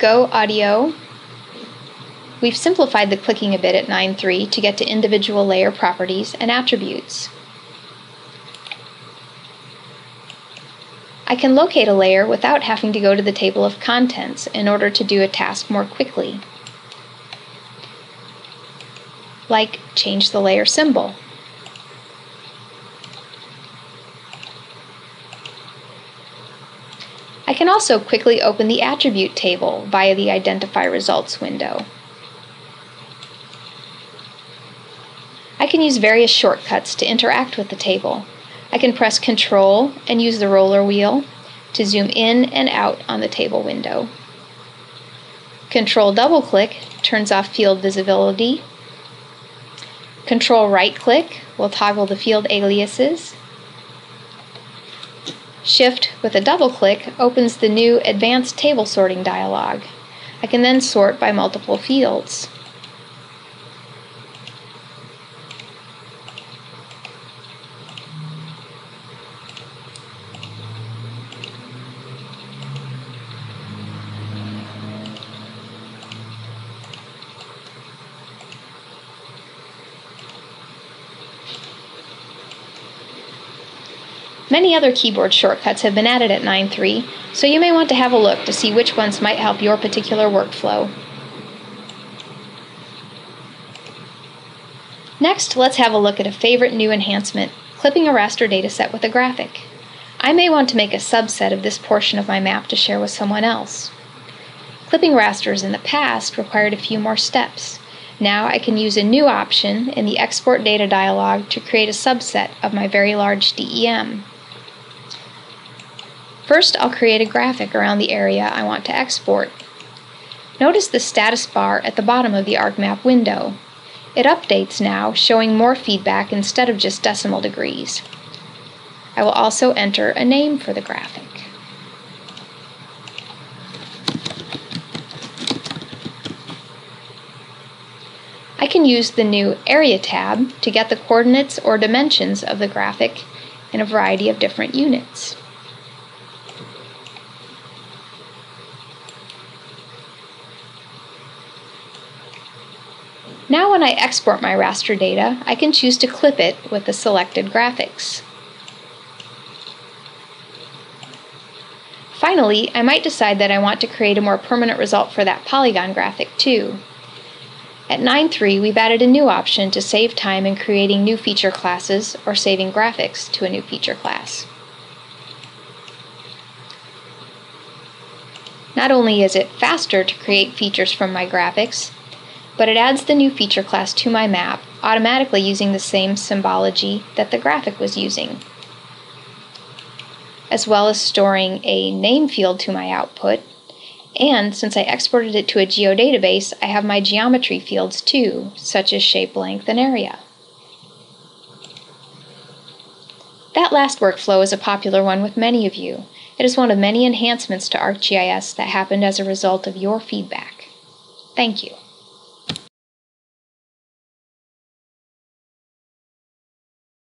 Go Audio. We've simplified the clicking a bit at 9.3 to get to individual layer properties and attributes. I can locate a layer without having to go to the table of contents in order to do a task more quickly, like change the layer symbol. I can also quickly open the attribute table via the Identify Results window. I can use various shortcuts to interact with the table. I can press Control and use the roller wheel to zoom in and out on the table window. Control double-click turns off field visibility. Control right-click will toggle the field aliases. Shift with a double-click opens the new Advanced Table Sorting dialog. I can then sort by multiple fields. Many other keyboard shortcuts have been added at 9.3, so you may want to have a look to see which ones might help your particular workflow. Next, let's have a look at a favorite new enhancement, clipping a raster dataset with a graphic. I may want to make a subset of this portion of my map to share with someone else. Clipping rasters in the past required a few more steps. Now I can use a new option in the Export Data dialog to create a subset of my very large DEM. First, I'll create a graphic around the area I want to export. Notice the status bar at the bottom of the ArcMap window. It updates now, showing more feedback instead of just decimal degrees. I will also enter a name for the graphic. I can use the new Area tab to get the coordinates or dimensions of the graphic in a variety of different units. Now when I export my raster data, I can choose to clip it with the selected graphics. Finally, I might decide that I want to create a more permanent result for that polygon graphic too. At 9.3, we've added a new option to save time in creating new feature classes or saving graphics to a new feature class. Not only is it faster to create features from my graphics, but it adds the new feature class to my map, automatically using the same symbology that the graphic was using, as well as storing a name field to my output. And since I exported it to a geodatabase, I have my geometry fields too, such as shape, length, and area. That last workflow is a popular one with many of you. It is one of many enhancements to ArcGIS that happened as a result of your feedback. Thank you.